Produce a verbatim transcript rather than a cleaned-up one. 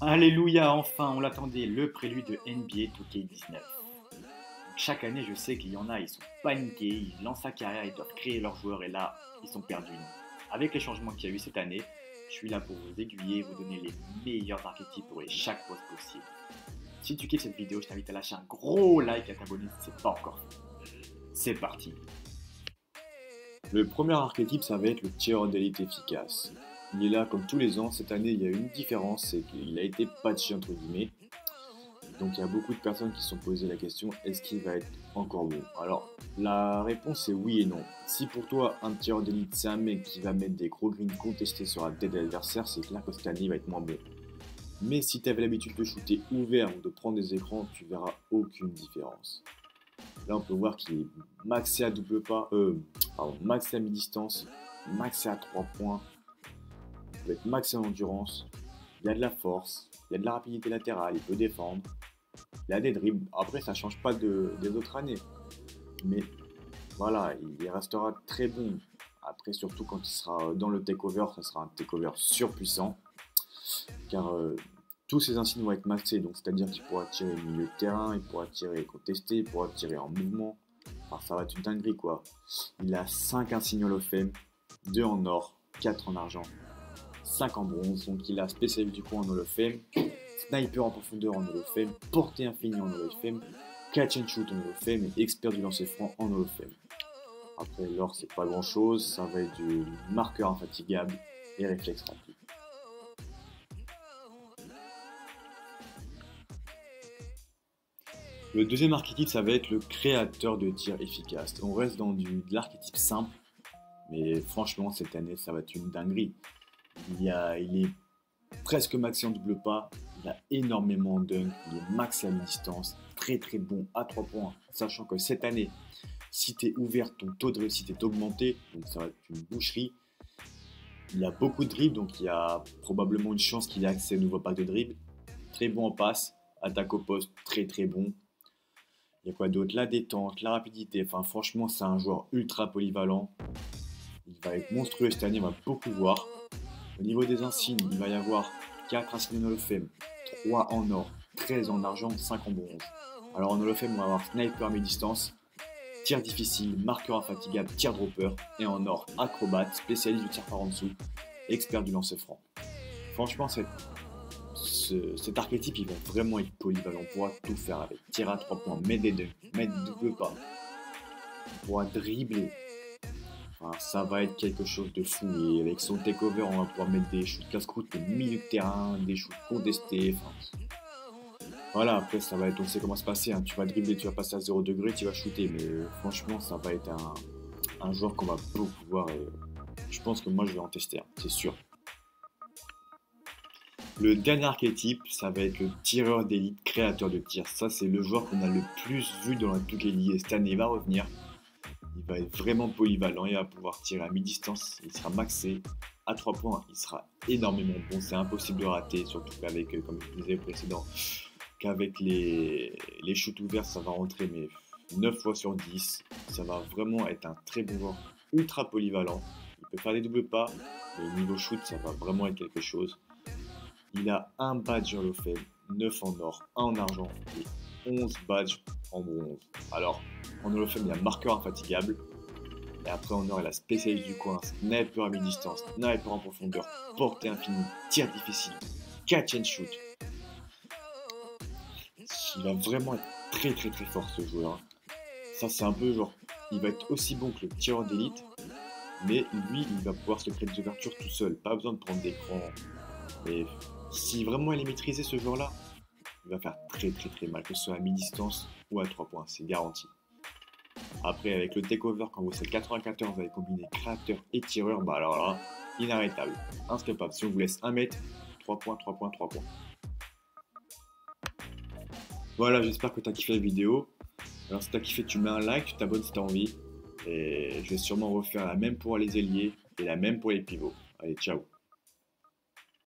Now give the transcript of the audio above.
Alléluia, enfin, on l'attendait, le prélude de N B A deux K dix-neuf. Chaque année, je sais qu'il y en a, ils sont paniqués, ils lancent sa carrière, ils doivent créer leurs joueurs et là, ils sont perdus. Avec les changements qu'il y a eu cette année, je suis là pour vous aiguiller, vous donner les meilleurs archétypes pour les chaque poste possible. Si tu kiffes cette vidéo, je t'invite à lâcher un gros like et à t'abonner si ce n'est pas encore fait. C'est parti. Le premier archétype, ça va être le tireur d'élite efficace. Il est là comme tous les ans. Cette année, il y a une différence, c'est qu'il a été patché entre guillemets. Donc il y a beaucoup de personnes qui se sont posées la question, est-ce qu'il va être encore bon? Alors la réponse est oui et non. Si pour toi un tireur d'élite c'est un mec qui va mettre des gros greens contestés sur la tête de l'adversaire, c'est clair que cette année il va être moins bon. Mais si tu avais l'habitude de shooter ouvert ou de prendre des écrans, tu verras aucune différence. Là on peut voir qu'il est maxé à double pas, euh, pardon, maxé à mi-distance, maxé à trois points, il peut être maxé en endurance, il y a de la force, il y a de la rapidité latérale, il peut défendre. Il a des dribbles, après ça change pas de, des autres années, mais voilà, il restera très bon. Après surtout quand il sera dans le takeover, ça sera un takeover surpuissant, car euh, tous ses insignes vont être maxés, donc c'est-à-dire qu'il pourra tirer au milieu de terrain, il pourra tirer contesté, il pourra tirer en mouvement, enfin ça va être une dinguerie quoi. Il a cinq insignes Hall of Fame, deux en or, quatre en argent, cinq en bronze, donc il a spécialiste du coup en Hall of Fame. Sniper en profondeur en Hall of Fame, portée infinie en Hall of Fame, catch and shoot en Hall of Fame et expert du lancer franc en Hall of Fame. Après l'or c'est pas grand chose, ça va être du marqueur infatigable et réflexe rapide. Le deuxième archétype ça va être le créateur de tir efficace. On reste dans du, de l'archétype simple, mais franchement cette année ça va être une dinguerie. Il, y a, il est presque maxé en double pas, il a énormément de dunk, il est max à mi-distance, très très bon à trois points, sachant que cette année, si tu es ouvert, ton taux de réussite est augmenté, donc ça va être une boucherie. Il a beaucoup de dribbles, donc il y a probablement une chance qu'il ait accès au nouveau pack de dribbles. Très bon en passe, attaque au poste, très très bon. Il y a quoi d'autre? La détente, la rapidité, enfin franchement c'est un joueur ultra polyvalent. Il va être monstrueux cette année, on va beaucoup voir. Au niveau des insignes, il va y avoir quatre insignes en Hall of Fame, trois en or, treize en argent, cinq en bronze. Alors en Hall of Fame, on va avoir sniper à mi-distance, tir difficile, marqueur infatigable, tir dropper, et en or, acrobate, spécialiste du tir par en dessous, expert du lancer franc. Franchement, cette, ce, cet archétype, ils vont vraiment être polyvalents. On pourra tout faire avec tir à trois points, mettre des deux, mettre des double pas. On pourra dribbler. Enfin, ça va être quelque chose de fou et avec son takeover on va pouvoir mettre des shoots casse-croûte au milieu de terrain, des shoots contestés, enfin, voilà. Après ça va être, on sait comment se passer, hein. Tu vas dribbler, tu vas passer à zéro degré, tu vas shooter, mais euh, franchement ça va être un, un joueur qu'on va beaucoup voir et euh, je pense que moi je vais en tester, hein, c'est sûr. Le dernier archétype ça va être le tireur d'élite créateur de tir, ça c'est le joueur qu'on a le plus vu dans la deux K dix-neuf et cette année il va revenir. Il va être vraiment polyvalent, il va pouvoir tirer à mi-distance, il sera maxé, à trois points, il sera énormément bon, c'est impossible de rater, surtout qu'avec, comme je disais au précédent, qu'avec les, les shoots ouverts, ça va rentrer mais neuf fois sur dix, ça va vraiment être un très bon joueur, ultra polyvalent, il peut faire des doubles pas, mais au niveau shoot, ça va vraiment être quelque chose. Il a un badge Hall of Fame, neuf en or, un en argent et onze badges en bronze. Alors, en Hall of Fame, il y a un marqueur infatigable. Et après, en or, il a spécialiste du coin, sniper à mi-distance, sniper en profondeur, portée infinie, tir difficile, catch and shoot. Il va vraiment être très très très fort ce joueur. Ça, c'est un peu genre, il va être aussi bon que le tireur d'élite, mais lui, il va pouvoir se créer des ouvertures tout seul. Pas besoin de prendre d'écran. Et si vraiment il est maîtrisé ce joueur-là, il va faire très très très mal, que ce soit à mi-distance ou à trois points, c'est garanti. Après avec le takeover, quand vous êtes quatre-vingt-quatorze, vous avez combiné créateur et tireur, bah alors là, inarrêtable, instoppable. Si on vous laisse un mètre, trois points, trois points, trois points. Voilà, j'espère que tu as kiffé la vidéo. Alors si tu as kiffé, tu mets un like, tu t'abonnes si tu as envie. Et je vais sûrement refaire la même pour les ailiers et la même pour les pivots. Allez, ciao.